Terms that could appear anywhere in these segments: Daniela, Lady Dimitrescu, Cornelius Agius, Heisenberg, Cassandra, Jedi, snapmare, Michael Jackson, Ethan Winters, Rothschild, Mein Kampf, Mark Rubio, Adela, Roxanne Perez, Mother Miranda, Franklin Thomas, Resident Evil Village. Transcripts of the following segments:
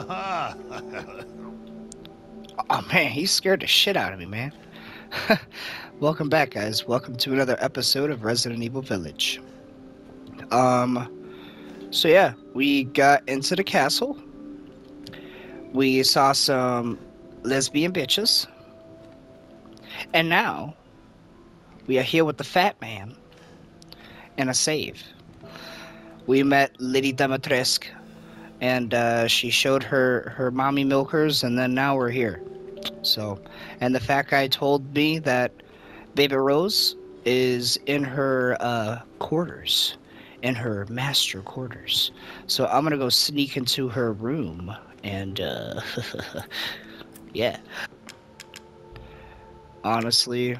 Oh man, he scared the shit out of me, man. Welcome back, guys. Welcome to another episode of Resident Evil Village. So yeah, we got into the castle. We saw some lesbian bitches. And now, we are here with the fat man. And a save. We met Lady Dimitrescu. And she showed her mommy milkers, and then now we're here. So, and the fat guy told me that Baby Rose is in her quarters, in her master quarters. So I'm gonna go sneak into her room and yeah. Honestly,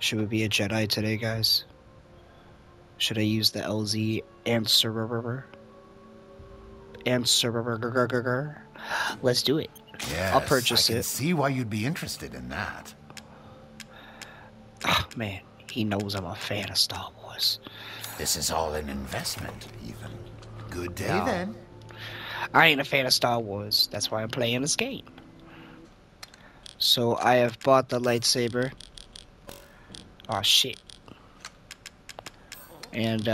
should we be a Jedi today, guys? Should I use the LZ answer? Let's do it. Yes, I'll purchase it. I can see why you'd be interested in that. Oh, man, he knows I'm a fan of Star Wars. This is all an investment, Ethan. Good day, then. I ain't a fan of Star Wars. That's why I'm playing this game. So I have bought the lightsaber. Oh, shit. And,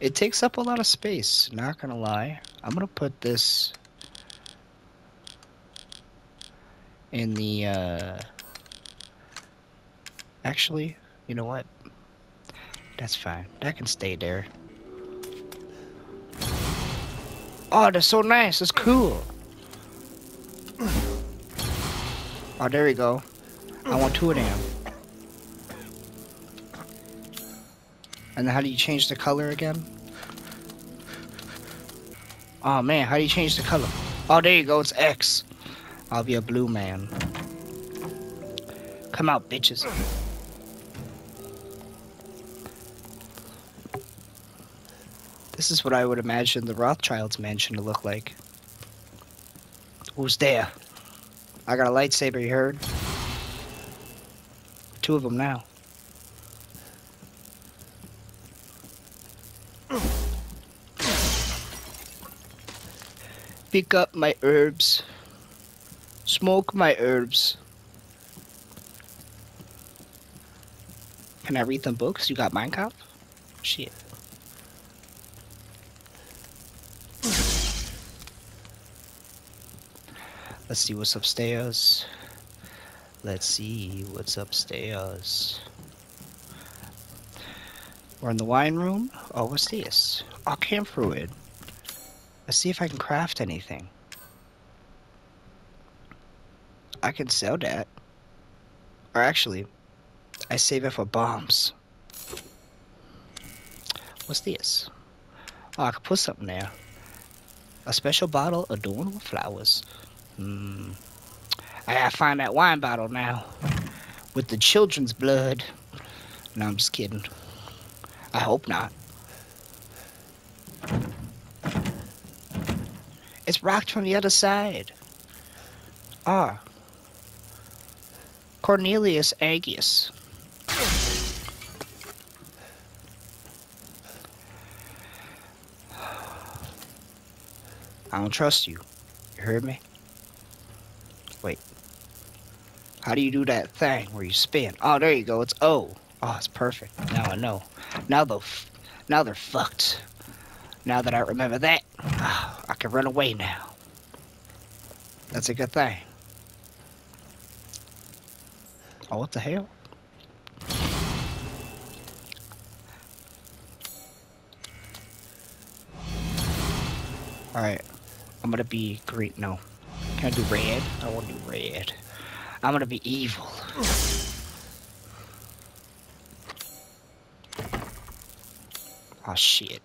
it takes up a lot of space, not gonna lie. I'm gonna put this in the, actually, you know what? That's fine. That can stay there. Oh, that's so nice. That's cool. Oh, there we go. I want 2 of them. And how do you change the color again? Oh man, how do you change the color? Oh, there you go, it's X. I'll be a blue man. Come out, bitches. This is what I would imagine the Rothschild's mansion to look like. Who's there? I got a lightsaber, you heard? 2 of them now. Pick up my herbs. Smoke my herbs. Can I read them books? You got Mein Kampf? Shit. Let's see what's upstairs. Let's see what's upstairs. We're in the wine room. Oh, what's this? Oh, camp fluid. Let's see if I can craft anything. I can sell that. Or actually, I save it for bombs. What's this? Oh, I could put something there. A special bottle adorned with flowers. Hmm. I gotta find that wine bottle now. With the children's blood. No, I'm just kidding. I hope not. It's rocked from the other side. Ah. Cornelius Agius. I don't trust you. You heard me? Wait. How do you do that thing where you spin? Oh, there you go. It's O. Oh, it's perfect. Now I know. Now they're fucked. Now that I remember that. Oh, I can run away now. That's a good thing. Oh, what the hell? Alright. I'm gonna be green. No. Can I do red? I wanna do red. I'm gonna be evil. Oh, shit.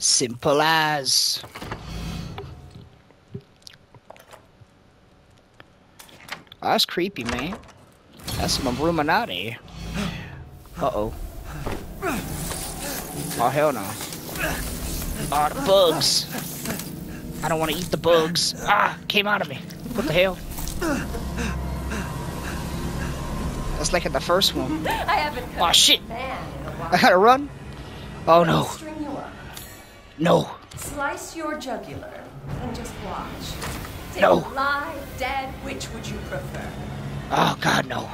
Simple as. Oh, that's creepy, man. That's some Illuminati. Uh-oh. Oh, hell no. Oh, the bugs. I don't want to eat the bugs. Ah, came out of me. What the hell? That's like in the first one. I haven't oh shit! I gotta run. Oh no. No. Slice your jugular and just watch. Take no. Live, dead. Which would you prefer? Oh God, no.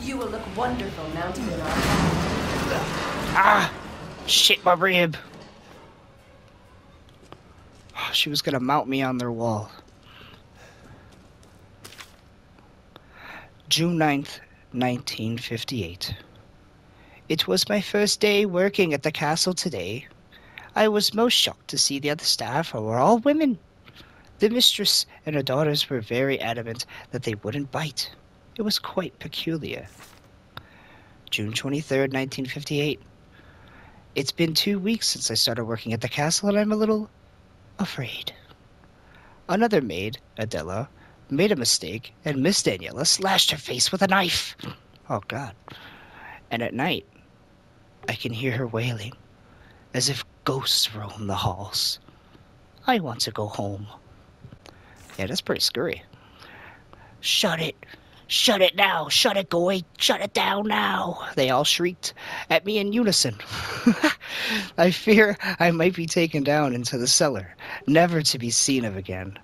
You will look wonderful mounted in our back. Ah! Shit, my rib. Oh, she was gonna mount me on their wall. June 9th, 1958. It was my first day working at the castle today. I was most shocked to see the other staff who were all women. The mistress and her daughters were very adamant that they wouldn't bite. It was quite peculiar. June 23rd, 1958. It's been 2 weeks since I started working at the castle and I'm a little afraid. Another maid, Adela, made a mistake and Miss Daniela slashed her face with a knife. Oh God. And at night, I can hear her wailing, as if ghosts roam the halls. I want to go home. Yeah, that's pretty scary. Shut it! Shut it now! Shut it, go away! Shut it down now! They all shrieked at me in unison. I fear I might be taken down into the cellar, never to be seen of again.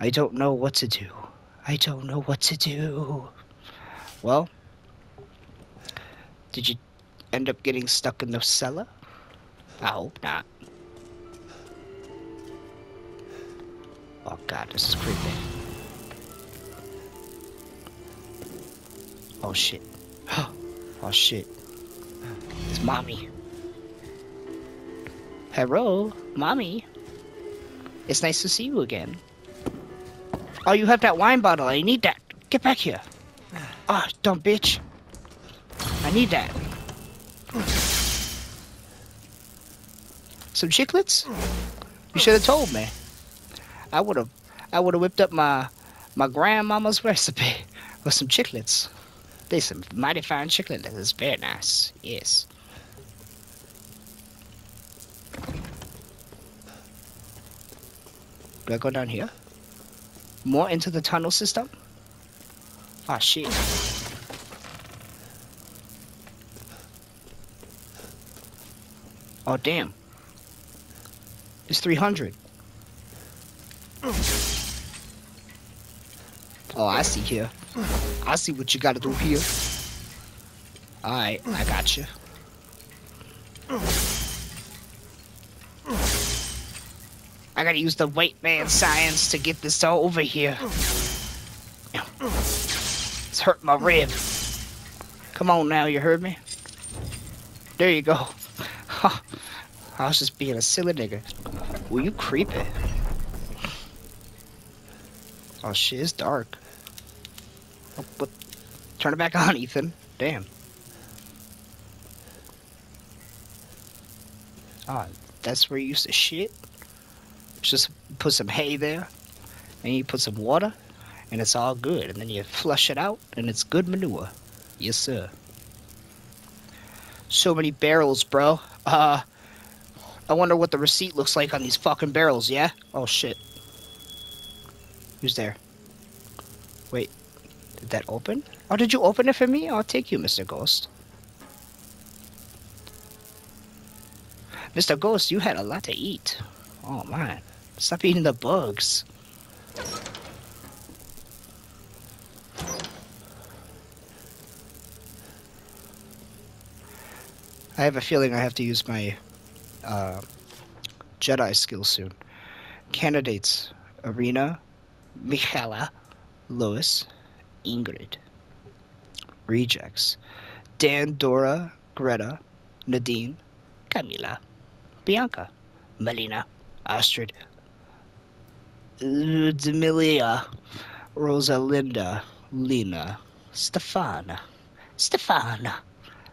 I don't know what to do. I don't know what to do. Well, did you end up getting stuck in the cellar? I hope not. Oh God, this is creepy. Oh shit. Oh shit. It's mommy. Hello, mommy. It's nice to see you again. Oh, you have that wine bottle. I need that. Get back here. Ah, oh, dumb bitch. I need that. Some chiclets? You should have told me. I would have whipped up my grandmama's recipe with some chiclets. There's some mighty fine chiclets. It's very nice. Yes. Do I go down here? More into the tunnel system? Ah, shit. Oh, damn. It's 300. Oh, I see here. I see what you gotta do here. Alright, I got you. I gotta use the white man science to get this all over here. It's hurt my rib. Come on now, you heard me? There you go. I was just being a silly nigga. Well, you creepy. Oh shit, it's dark. Oh, but turn it back on, Ethan. Damn. Ah, oh, that's where you used to shit. Just put some hay there, and you put some water, and it's all good. And then you flush it out, and it's good manure. Yes, sir. So many barrels, bro. I wonder what the receipt looks like on these fucking barrels, yeah? Oh, shit. Who's there? Wait. Did that open? Oh, did you open it for me? I'll take you, Mr. Ghost. Mr. Ghost, you had a lot to eat. Oh, man. Stop eating the bugs. I have a feeling I have to use my... Jedi skill soon. Candidates: Arena, Michaela, Lois, Ingrid. Rejects: Dan, Dora, Greta, Nadine, Camila, Bianca, Melina, Astrid, Ludmilla, Rosalinda, Lena, Stefana. Stefana.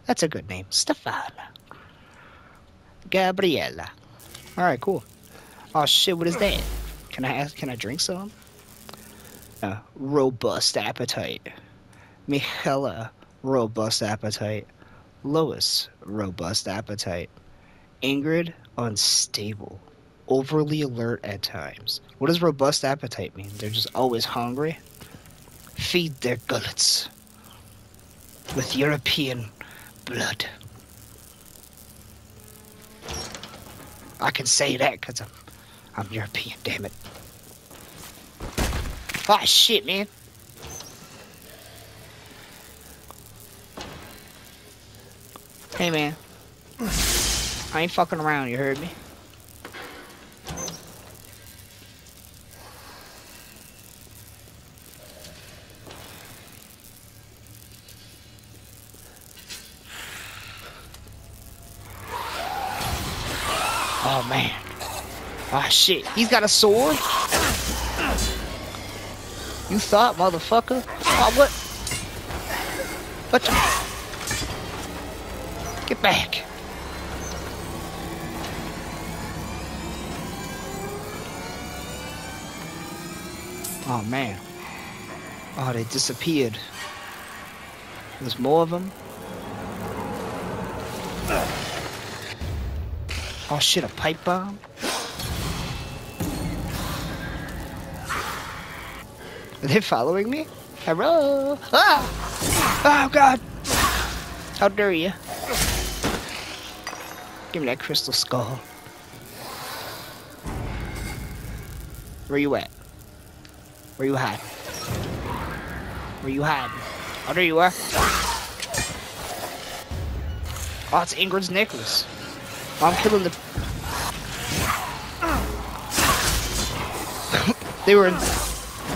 That's a good name. Stefana. Gabriella. Alright, cool. Oh shit, what is that? Can I drink some? Robust appetite. Michaela, robust appetite. Lois, robust appetite. Ingrid, unstable. Overly alert at times. What does robust appetite mean? They're just always hungry? feed their gullets with European blood. I can say that because I'm European, damn it. Ah, shit, man. Hey, man. I ain't fucking around, you heard me? Oh, man. Ah, shit. He's got a sword? You thought, motherfucker? Oh, what? What the... Get back. Oh, man. Oh, they disappeared. There's more of them. Oh, shit, a pipe bomb? Are they following me? Hello? Ah! Oh, God! How dare you? Give me that crystal skull. Where you at? Where you hiding? Where you hiding? Oh, there you are. Oh, it's Ingrid's necklace. Oh, I'm killing the...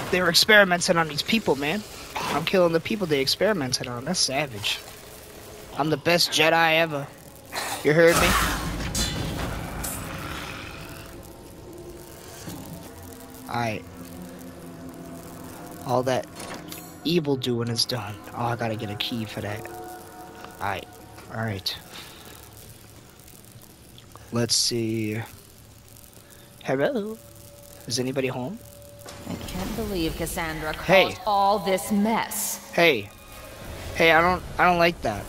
They were experimenting on these people, man. I'm killing the people they experimented on. That's savage. I'm the best Jedi ever. You heard me? Alright. All that evil doing is done. Oh, I gotta get a key for that. Alright. Alright. Let's see. Hello? Is anybody home? I can't believe Cassandra caused all this mess. Hey. Hey, I don't like that.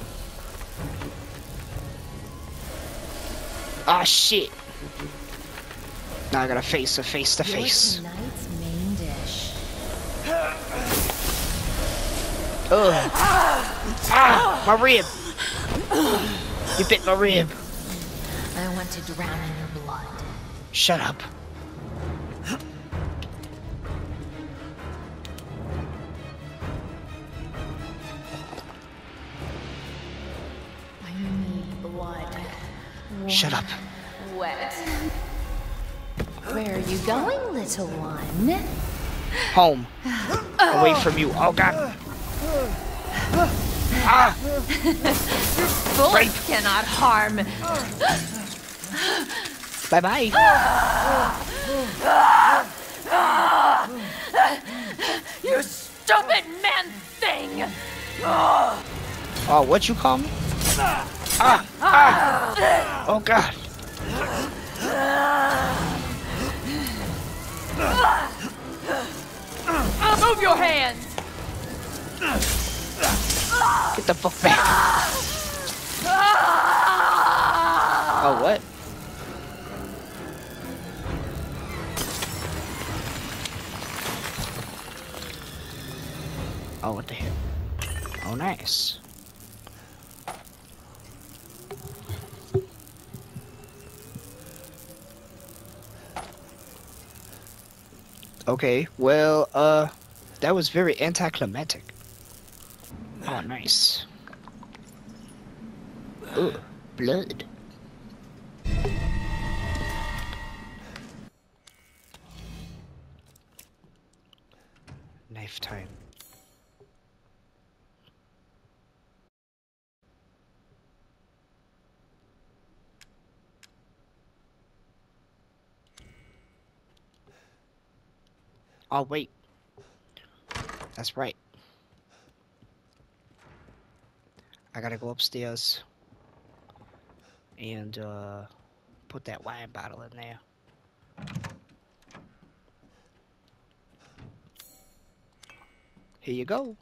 Ah, shit. Now I gotta face her face to face. Tonight's main dish. Ugh. Ah, my rib. You bit my rib. I want to drown in your blood. Shut up. Shut up. Wet. Where are you going, little one? Home. Away from you. Oh, God. Ah! Your bullets cannot harm. Bye-bye. You stupid man thing! Oh, what you call me? Ah! Ah! Oh, God. Move your hands! Get the fuck back. Oh, what? Oh, what the hell? Oh, nice. Okay, well, that was very anticlimactic. Oh, nice. Ooh, blood. Knife time. Oh, wait. That's right. I gotta go upstairs and put that wine bottle in there. Here you go.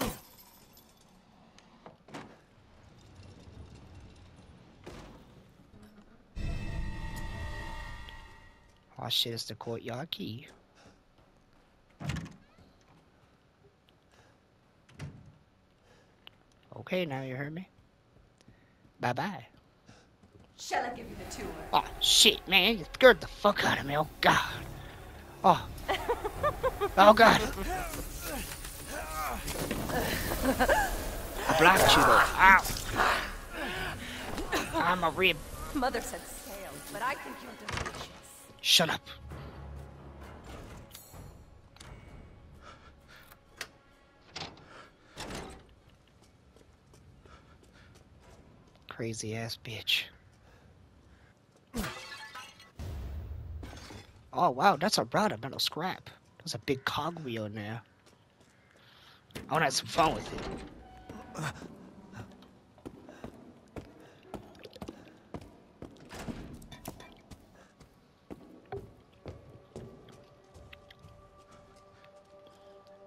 Oh shit, it's the courtyard key. Okay, now you heard me. Bye-bye. Shall I give you the tour? Oh, shit, man. You scared the fuck out of me. Oh, God. Oh. Oh, God. I blocked you, though. Ow. I'm a rib. Mother said sail, but I think you're delicious. Shut up. Crazy ass bitch. Oh wow, that's a rod of metal scrap. There's a big cogwheel in there. I wanna have some fun with it.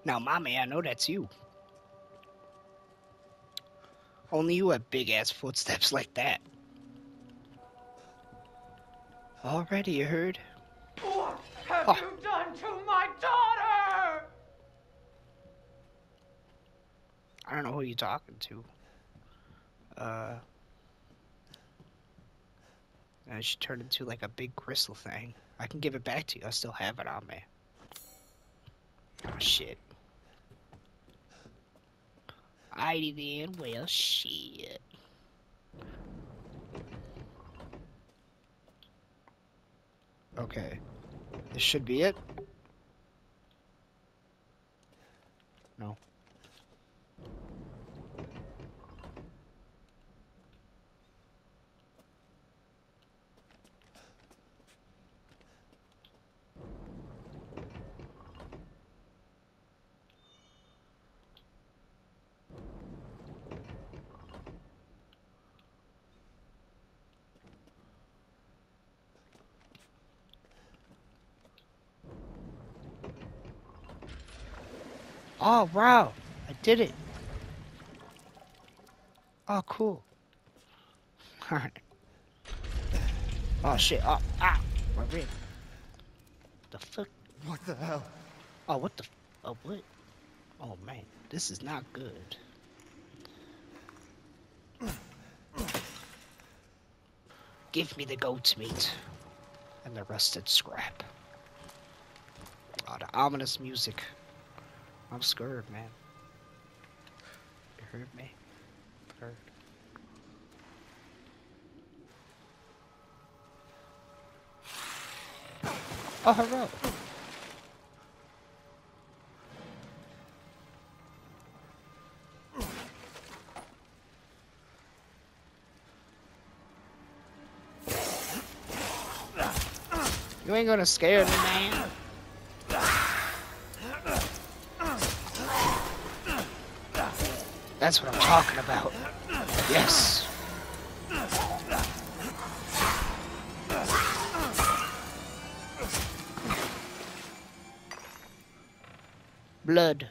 Now, mommy, I know that's you. Only you have big-ass footsteps like that. Already, you heard? What have you done to my daughter? I don't know who you're talking to. She turned into, like, a big crystal thing. I can give it back to you. I still have it on me. Oh, shit. Alrighty then, well, shit. Okay. This should be it? No. Oh, wow. I did it. Oh, cool. Alright. Oh, shit. Oh, ah. My rib. The fuck? What the hell? Oh, what the? Oh, what? Oh, man. This is not good. Give me the goat's meat. And the rusted scrap. Oh, the ominous music. I'm scared, man. You heard me? Heard. Oh, hello. You ain't gonna scare me, man. That's what I'm talking about. Yes. Blood.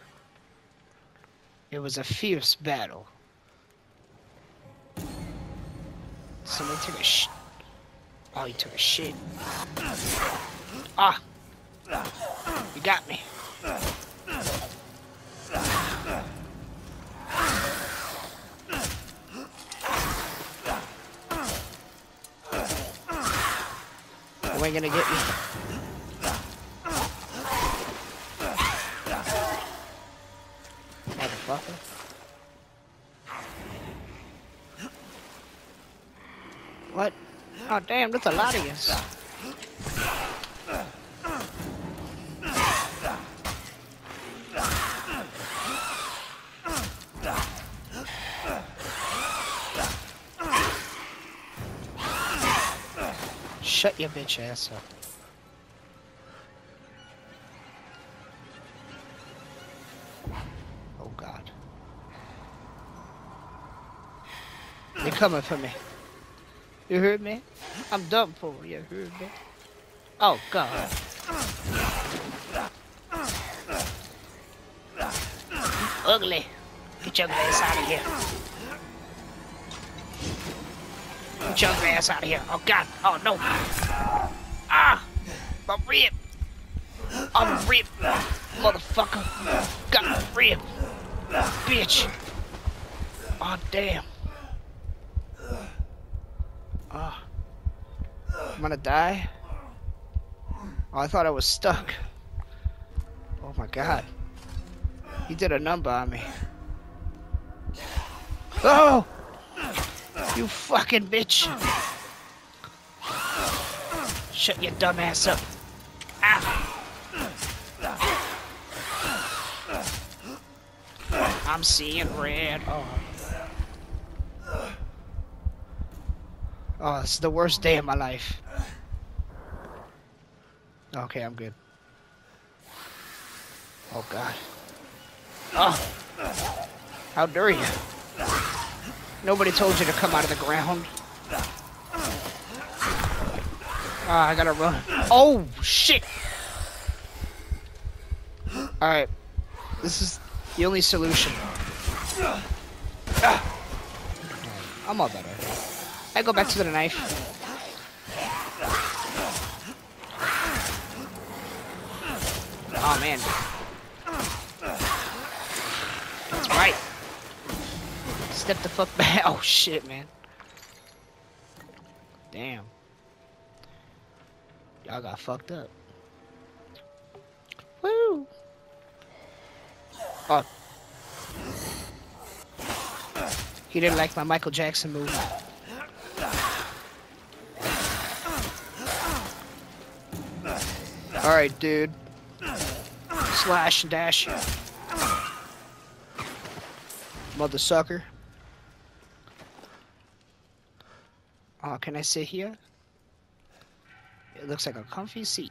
It was a fierce battle. Somebody took a shit. Oh, he took a shit. Ah. You got me. Ain't gonna get me. Motherfucker. What? Oh damn, that's a lot of you. Shut your bitch ass up. Oh God. They're coming for me. You heard me? I'm done for you, heard me? Oh God. Ugly. Get your ass out of here. Your ass out of here. Oh God. Oh no. Ah! My rib. I'm rib. Motherfucker. Got my rib. Bitch. Ah, oh, damn. Ah. Oh. I'm gonna die? Oh, I thought I was stuck. Oh my god. He did a number on me. Oh! You fucking bitch! Shut your dumb ass up. Ow. I'm seeing red. Oh. Oh, it's the worst day of my life. Okay, I'm good. Oh god. Oh. How dare you? Nobody told you to come out of the ground. Ah, I gotta run. Oh, shit! Alright. This is the only solution. Ah. I'm all better. I go back to the knife. Oh, man. That's right. Step the fuck back. Oh, shit, man. Damn. Y'all got fucked up. Woo! Oh. He didn't like my Michael Jackson move. Alright, dude. Slash and dash. Mother sucker. Oh, can I sit here? It looks like a comfy seat.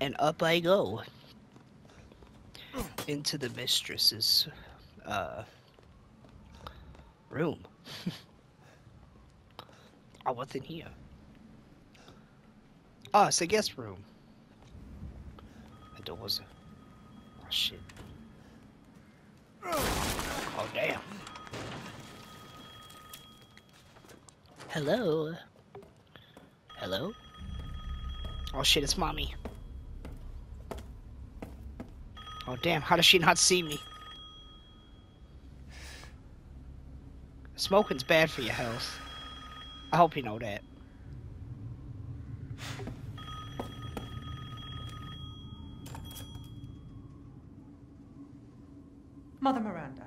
And up I go. Into the mistress's room. Oh, what's in here? Oh, it's a guest room. The door was... Oh, shit. Oh, damn. Hello? Hello? Oh, shit, it's mommy. Oh, damn, how does she not see me? Smoking's bad for your health. I hope you know that. Mother Miranda,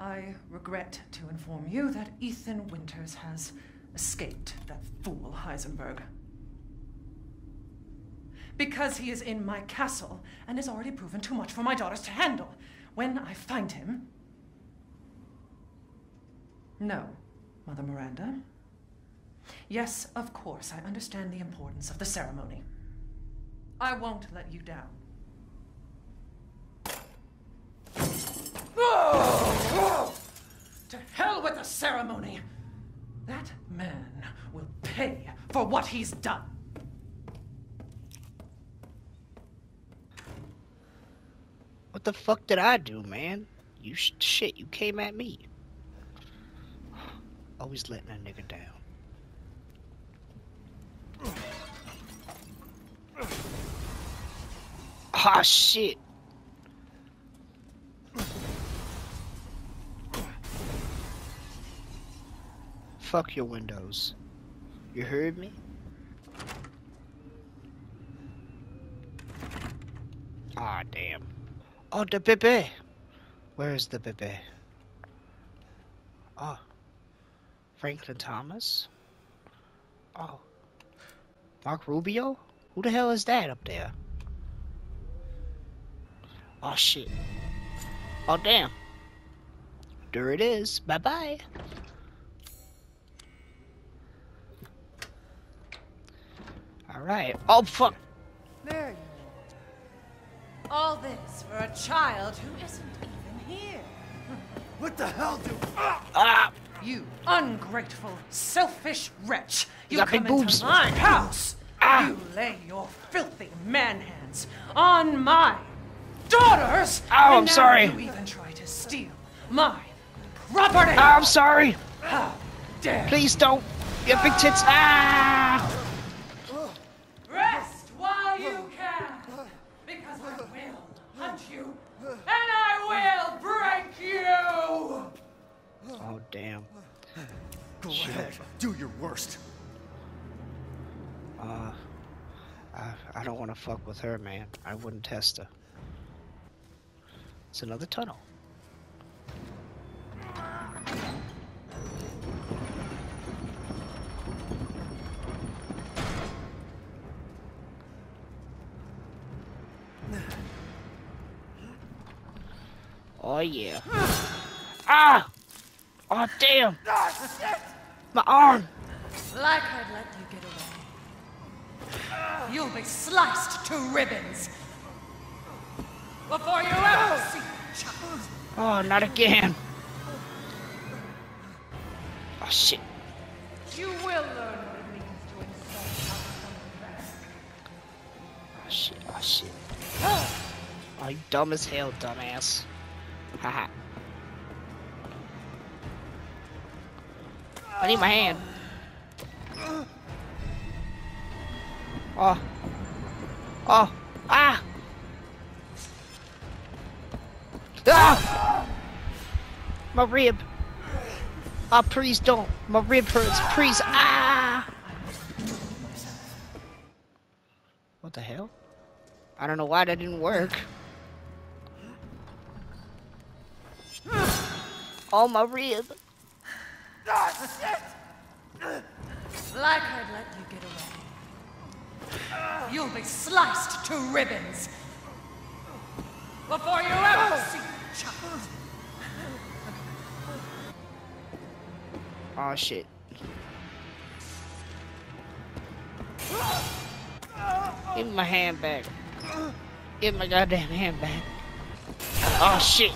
I regret to inform you that Ethan Winters has escaped that fool Heisenberg. Because he is in my castle and has already proven too much for my daughters to handle. When I find him... No, Mother Miranda. Yes, of course, I understand the importance of the ceremony. I won't let you down. Oh, to hell with the ceremony! That man will pay for what he's done. What the fuck did I do, man? You shit, you came at me. Always letting a nigga down. Ah, shit. Fuck your windows. You heard me? Ah, damn. Oh, the bebe. Where is the bebe? Oh. Franklin Thomas? Oh. Mark Rubio? Who the hell is that up there? Oh, shit. Oh, damn. There it is. Bye-bye. Alright. Oh, fuck! There you are. All this for a child who isn't even here. What the hell do... Ah! You ungrateful, selfish wretch. You come into my house. Ah. You lay your filthy man hands on my daughters. Oh, I'm sorry. You even try to steal my property. Oh, I'm sorry. How dare you. Please don't. Your big tits. Ah! Rest one! Damn. Go ahead. Do your worst. I don't want to fuck with her, man. I wouldn't test her. It's another tunnel. Oh yeah. Ah! Oh damn! Oh, shit. My arm! Like I'd let you get away. You'll be sliced to ribbons before you ever see child. Oh, not again. Oh shit. You will learn what it means to insult someone back. Oh shit, oh shit. Oh, you dumb as hell, dumbass. Haha. I need my hand. Oh. Oh. Ah. Ah. My rib. Ah, please don't. My rib hurts. Please. Ah. What the hell? I don't know why that didn't work. Oh, my rib. Oh, shit. Like I'd let you get away. You'll be sliced to ribbons before you ever see child. Oh, shit. Give me my hand back. Give my goddamn hand back. Oh, shit.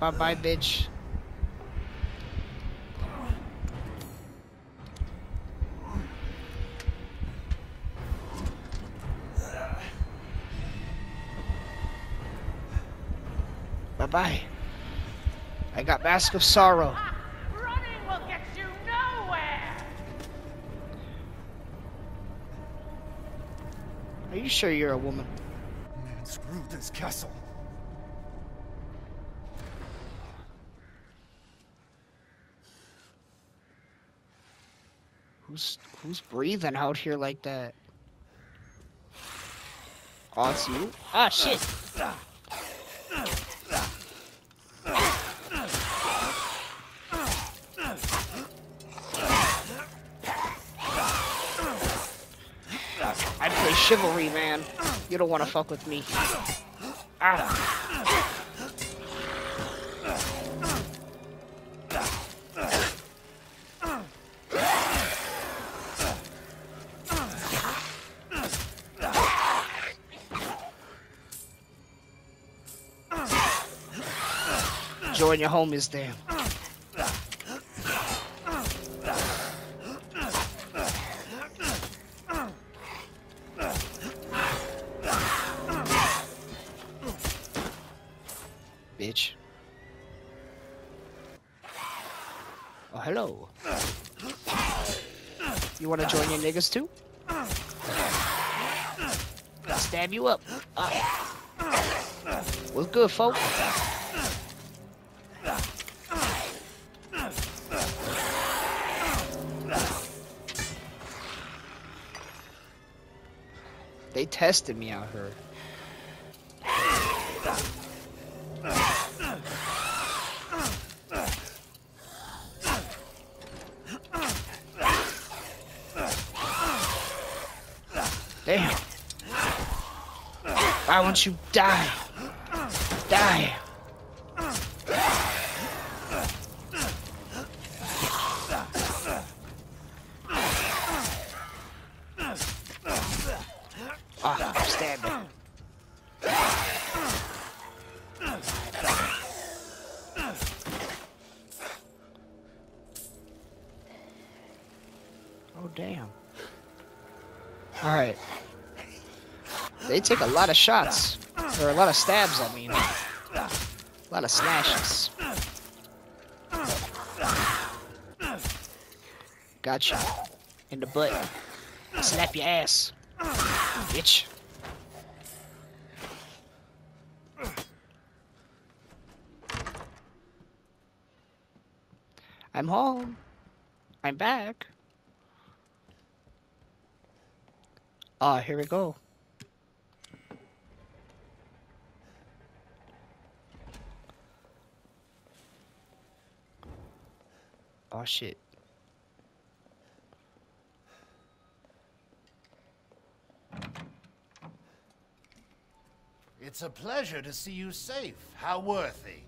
Bye-bye, bitch. Bye-bye. I got Mask of Sorrow. Running will get you nowhere. Are you sure you're a woman? Screw this castle. Who's breathing out here like that? Oh, it's you? Ah, shit. I play chivalry, man. You don't want to fuck with me. Ah. Join your homies there. Want to join your niggas too? I'll stab you up. What's good, folks? They tested me out here. Damn. Why won't you die? Die. Ah, stab me. Oh, damn. All right. They take a lot of shots, or a lot of stabs, I mean. A lot of slashes. Gotcha. In the butt. Snap your ass. Bitch. I'm home. I'm back. Ah, here we go. Oh shit. It's a pleasure to see you safe. How were things?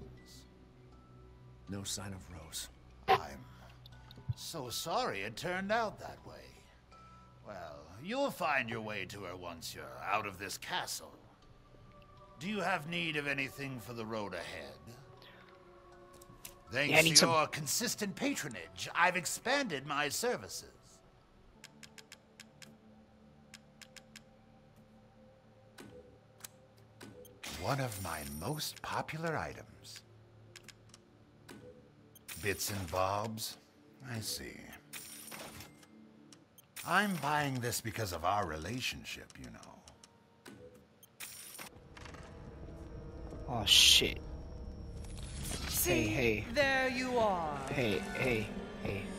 No sign of Rose. I'm so sorry it turned out that way. Well, you'll find your way to her once you're out of this castle. Do you have need of anything for the road ahead? Thanks to your consistent patronage, I've expanded my services. One of my most popular items. Bits and bobs? I see. I'm buying this because of our relationship, you know. Oh, shit. Hey, hey. There you are. Hey, hey,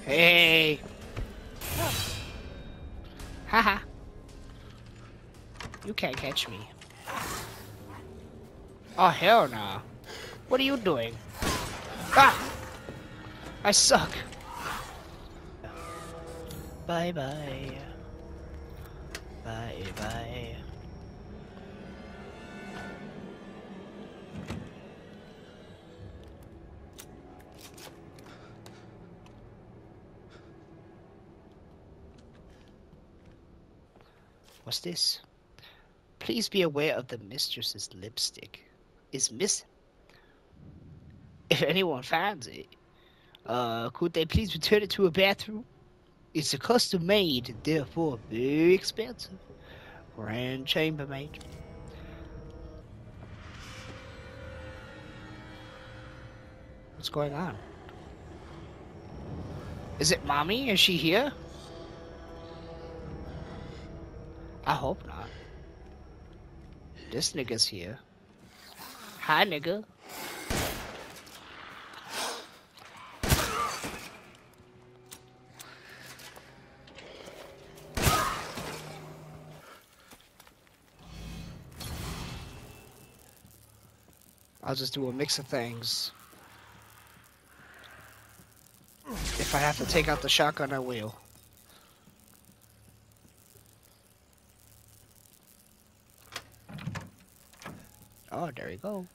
hey, hey. Haha. You can't catch me. Oh, hell nah. What are you doing? Ah! I suck. Bye bye. Bye bye. What's this? Please be aware of the mistress's lipstick. Is missing. If anyone finds it, could they please return it to a bathroom? It's a custom made, therefore very expensive. Grand chambermaid. What's going on? Is it mommy? Is she here? I hope not. This nigga's here. Hi, nigga. I'll just do a mix of things. If I have to take out the shotgun, I will. Oh, there you go.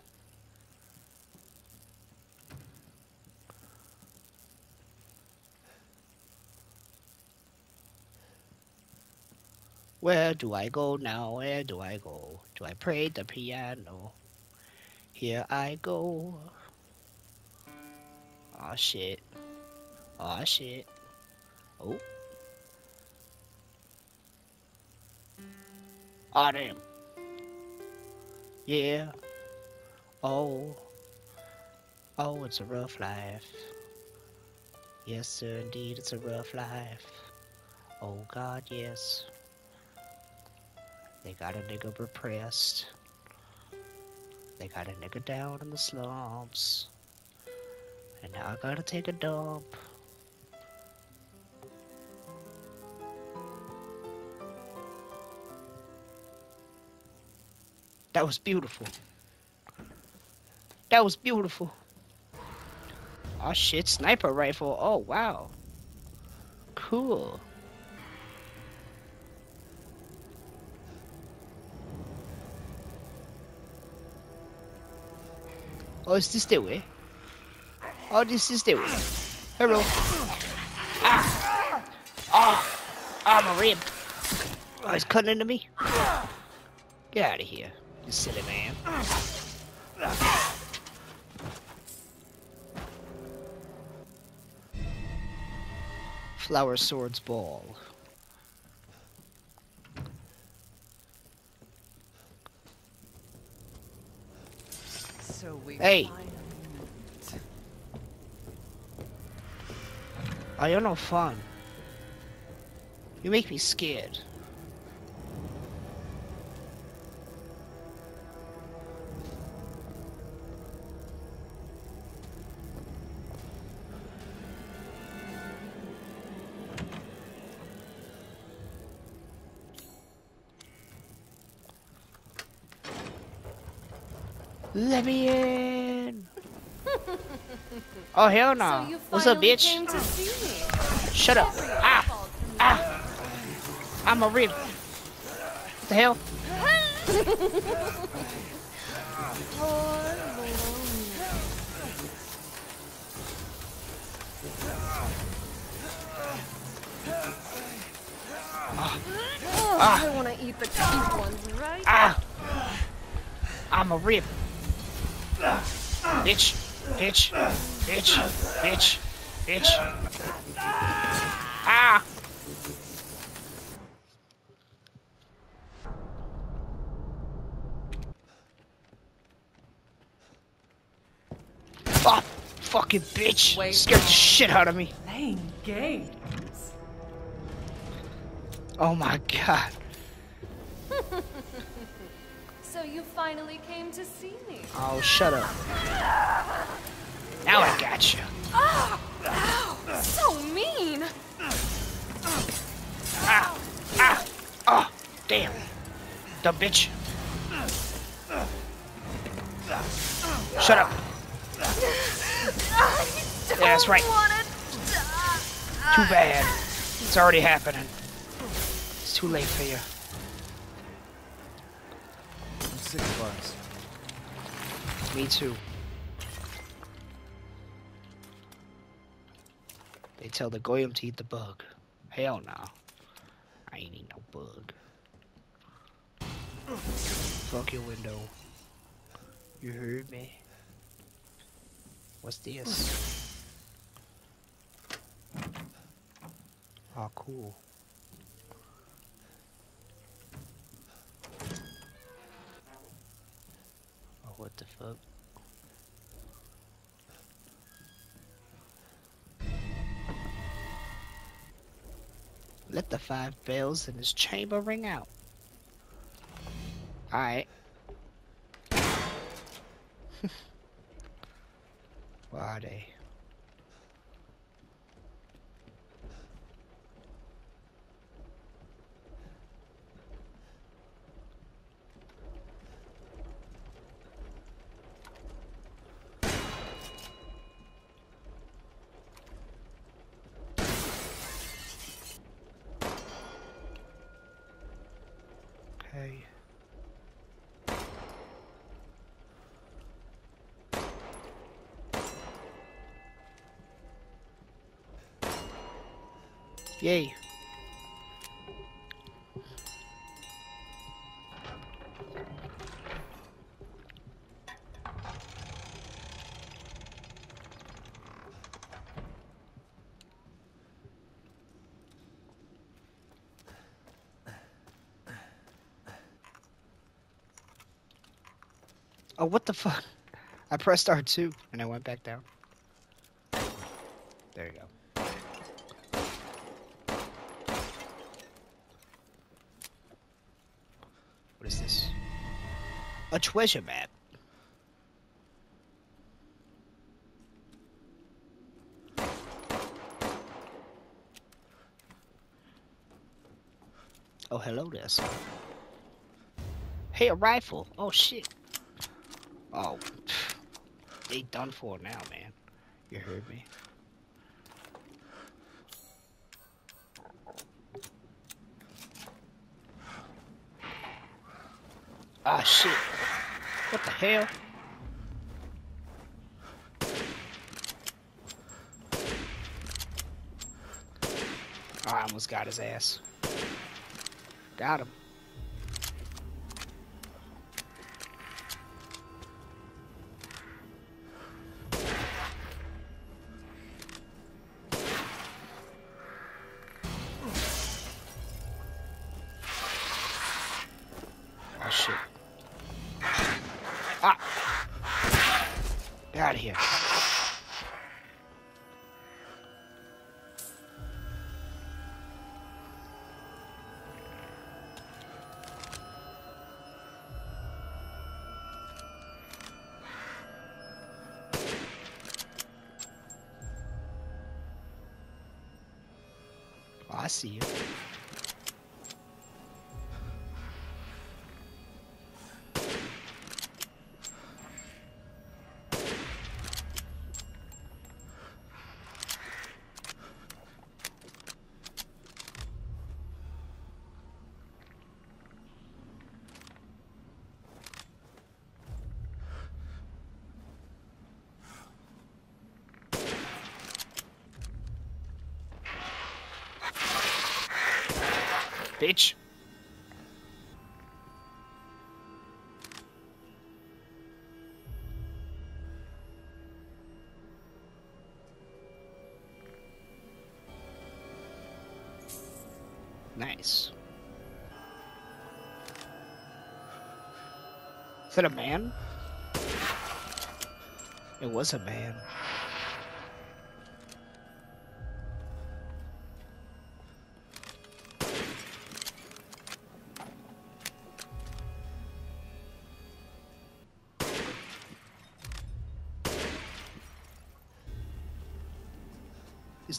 Where do I go now? Where do I go? Do I play the piano? Here I go. Aw, shit. Aw, shit. Oh. Aw, damn. Yeah. Oh. Oh, it's a rough life. Yes, sir, indeed, it's a rough life. Oh, God, yes. They got a nigga repressed. They got a nigga down in the slums. And now I gotta take a dump. That was beautiful. That was beautiful. Oh shit, sniper rifle. Oh wow. Cool. Oh, is this the way? Oh, this is the way. Hello. Ah! Oh! I'm a rib. Oh, he's cutting into me. Get out of here. You silly man. Flower swords ball. So we hey! Oh, you're no fun. You make me scared. Let me in! Oh hell no! So what's up, bitch? Shut up! Ah! Ah! I'm a rib. What the hell? Ah! I want to eat the cheap ones, right? Ah! I'm a rib. Bitch, bitch, bitch, bitch, bitch. Ah! Oh, fucking bitch! Wait. Scared the shit out of me. Playing games. Oh my god. So you finally came to see me. Oh, shut up. Now I got you. Oh, ow, so mean. Ah, ah, oh, damn. Dumb bitch. Shut up. Yeah, that's right. Too bad. It's already happening. It's too late for you. 6 months. Me too. They tell the goyim to eat the bug. Hell no. I ain't eat no bug. Fuck your window. You heard me? What's this? Oh, cool. What the fuck? Let the 5 bells in his chamber ring out. Alright. Where are they? Yay. Oh, what the fuck? I pressed R2 and I went back down. There you go. What is this? A treasure map. Oh, hello there, sir. Hey, a rifle. Oh, shit. Oh, they done for now, man. You heard me. Ah, shit. What the hell? Oh, I almost got his ass. Got him. I see you. Bitch. Nice. Is that a man? It was a man.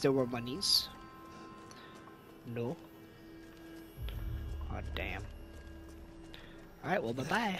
There were monies? No. Oh damn. Alright, well bye-bye.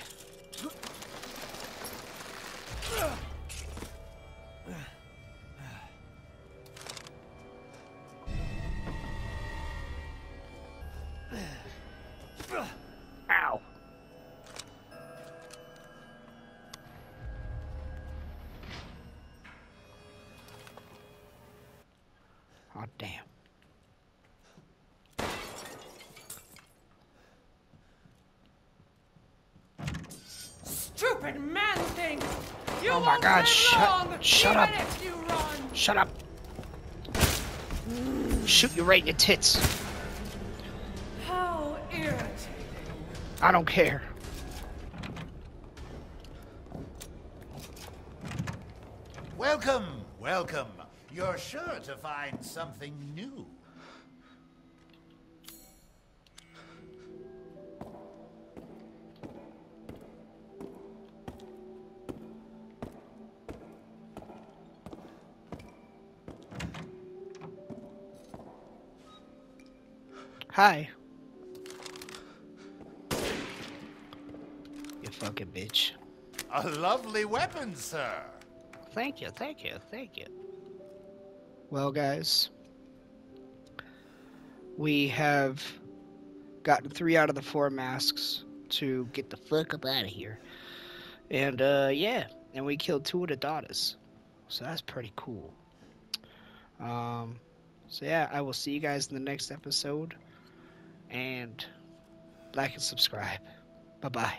Oh my god, shut up. Shoot you right in your tits. How irritating. I don't care. Welcome, welcome. You're sure to find something new. Hi. You fucking bitch. A lovely weapon, sir. Thank you, thank you, thank you. Well, guys, we have gotten 3 out of the 4 masks to get the fuck up out of here. And, yeah, and we killed 2 of the daughters. So that's pretty cool. So, yeah, I will see you guys in the next episode. And like and subscribe. Bye-bye.